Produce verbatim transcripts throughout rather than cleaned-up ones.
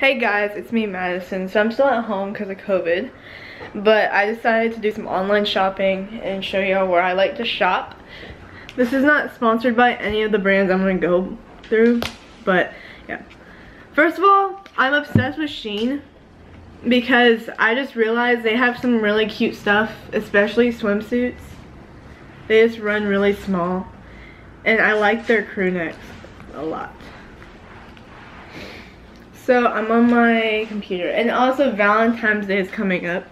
Hey guys, it's me, Madison. So I'm still at home because of COVID, but I decided to do some online shopping and show y'all where I like to shop. This is not sponsored by any of the brands I'm gonna go through, but yeah. First of all, I'm obsessed with Shein because I just realized they have some really cute stuff, especially swimsuits. They just run really small, and I like their crew necks a lot. So I'm on my computer, and also Valentine's Day is coming up,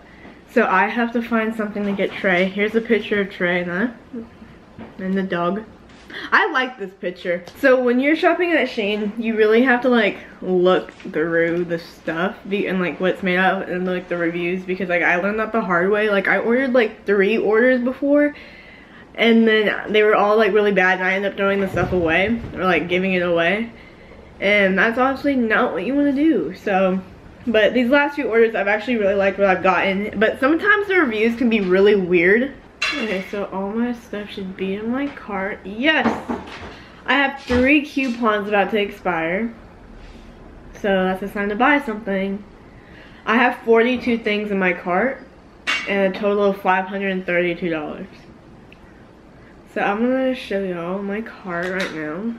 so I have to find something to get Trey. Here's a picture of Trey and, I, and the dog. I like this picture. So when you're shopping at Shein, you really have to like look through the stuff and like what's made out of, and like the reviews, because like I learned that the hard way. Like I ordered like three orders before, and then they were all like really bad, and I ended up throwing the stuff away or like giving it away. And that's honestly not what you want to do. So, but these last few orders, I've actually really liked what I've gotten. But sometimes the reviews can be really weird. Okay, so all my stuff should be in my cart. Yes! I have three coupons about to expire. So that's a sign to buy something. I have forty-two things in my cart and a total of five hundred thirty-two dollars. So I'm going to show y'all my cart right now.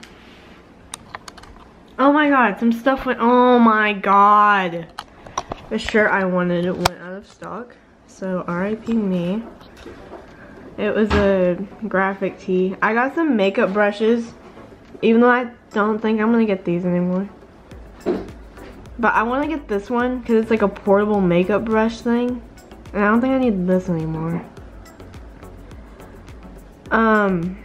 Oh my god, some stuff went, oh my god. The shirt I wanted went out of stock, so R I P me. It was a graphic tee. I got some makeup brushes, even though I don't think I'm gonna get these anymore. But I wanna get this one, cause it's like a portable makeup brush thing. And I don't think I need this anymore. Um.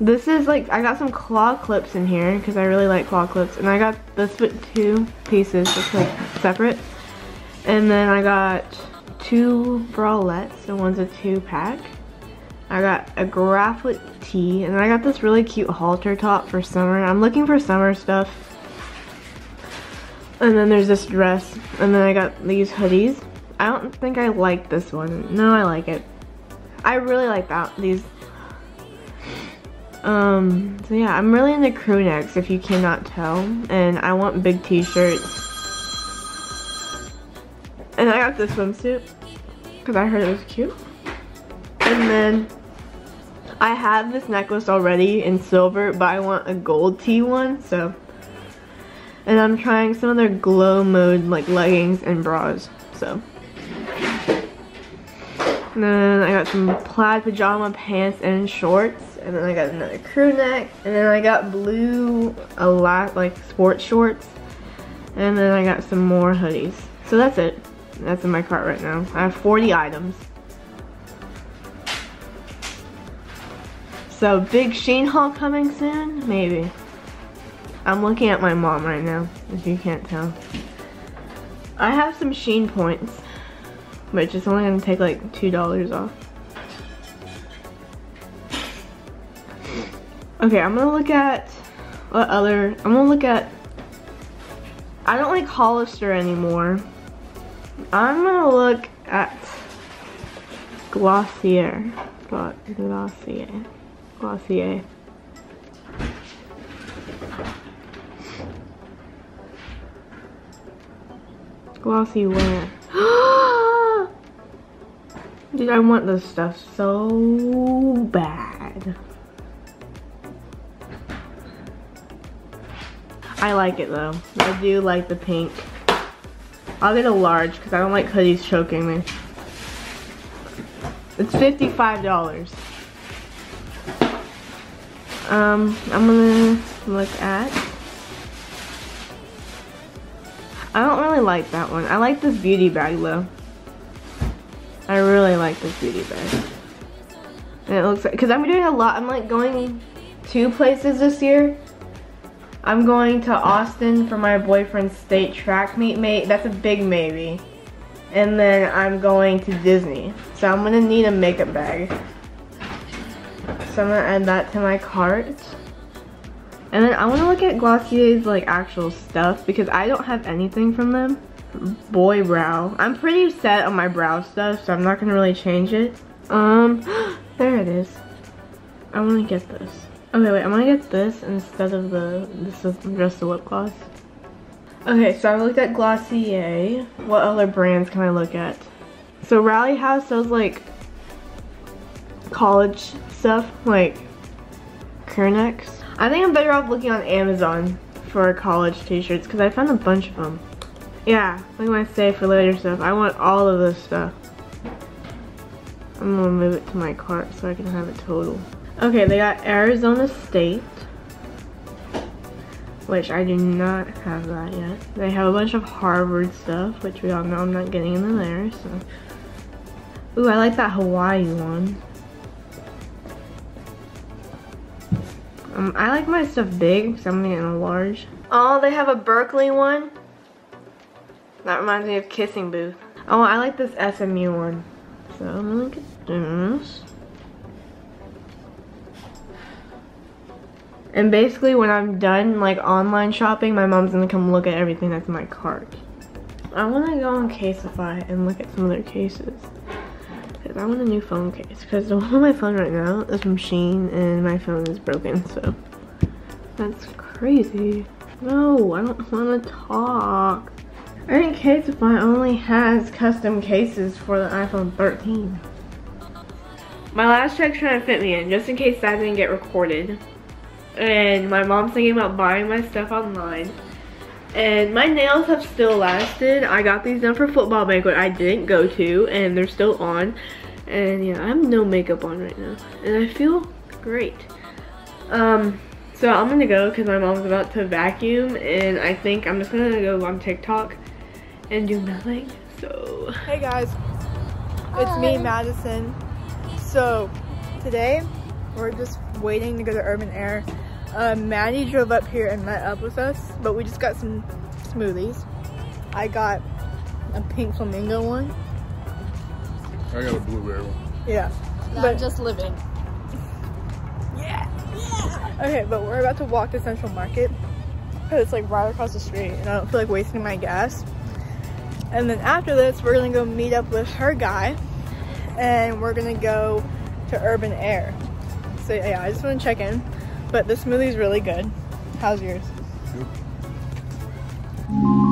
This is like, I got some claw clips in here because I really like claw clips, and I got this with two pieces that's like separate, and then I got two bralettes, so one's a two pack. I got a graphic tee, and I got this really cute halter top for summer. I'm looking for summer stuff. And then there's this dress, and then I got these hoodies. I don't think I like this one. No, I like it. I really like that, these. Um, so yeah, I'm really into crew necks if you cannot tell, and I want big t-shirts. And I got this swimsuit because I heard it was cute. And then I have this necklace already in silver, but I want a gold tee one, so. And I'm trying some of their glow mode like leggings and bras, so. And then I got some plaid pajama pants and shorts, and then I got another crew neck, and then I got blue a lot like sports shorts, and then I got some more hoodies. So that's it. That's in my cart right now. I have forty items. So big Shein haul coming soon? Maybe. I'm looking at my mom right now, if you can't tell. I have some Shein points, but it's only gonna take like two dollars off. Okay, I'm gonna look at what other, I'm gonna look at, I don't like Hollister anymore. I'm gonna look at Glossier, Glossier, Glossier. Glossy wear. Dude, I want this stuff so bad. I like it though. I do like the pink. I'll get a large because I don't like hoodies choking me. It's fifty-five dollars. Um, I'm gonna look at. I don't really like that one. I like this beauty bag though. I really like this beauty bag. And it looks like, because I'm doing a lot, I'm like going two places this year. I'm going to Austin for my boyfriend's state track meet, mate. That's a big maybe. And then I'm going to Disney. So I'm gonna need a makeup bag. So I'm gonna add that to my cart. And then I wanna look at Glossier's like actual stuff because I don't have anything from them. Boy brow. I'm pretty set on my brow stuff, so I'm not gonna really change it. Um, there it is. I wanna get this. Okay, wait, I'm gonna get this instead of the, this is just the lip gloss. Okay, so I looked at Glossier. What other brands can I look at? So Rally House sells like college stuff, like Kernex. I think I'm better off looking on Amazon for college t-shirts because I found a bunch of them. Yeah, like my save for later stuff. I want all of this stuff. I'm gonna move it to my cart so I can have it total. Okay, they got Arizona State, which I do not have that yet. They have a bunch of Harvard stuff, which we all know I'm not getting into there, so. Ooh, I like that Hawaii one. Um, I like my stuff big, so I'm gonna get a large. Oh, they have a Berkeley one. That reminds me of Kissing Booth. Oh, I like this S M U one. So I'm gonna get this. And basically when I'm done like online shopping, my mom's gonna come look at everything that's in my cart. I wanna go on Caseify and look at some other cases. Cause I want a new phone case. Cause the one on my phone right now is from Shein and my phone is broken, so. That's crazy. No, I don't wanna talk. I think Caseify only has custom cases for the iPhone thirteen. My last check's trying to fit me in, just in case that didn't get recorded. And my mom's thinking about buying my stuff online. And my nails have still lasted. I got these done for football banquet I didn't go to, and they're still on. And yeah, I have no makeup on right now, and I feel great. Um, so I'm gonna go because my mom's about to vacuum, and I think I'm just gonna go on TikTok and do nothing. So hey guys, Hi. It's me, Madison. So today we're just waiting to go to Urban Air. Uh, Maddie drove up here and met up with us, but we just got some smoothies. I got a pink flamingo one. I got a blueberry one. Yeah. Now but I'm just living. Yeah. Yeah. Okay, but we're about to walk to Central Market because it's like right across the street, and I don't feel like wasting my gas. And then after this, we're gonna go meet up with her guy, and we're gonna go to Urban Air. So yeah, I just want to check in. But this smoothie is really good. How's yours? Good.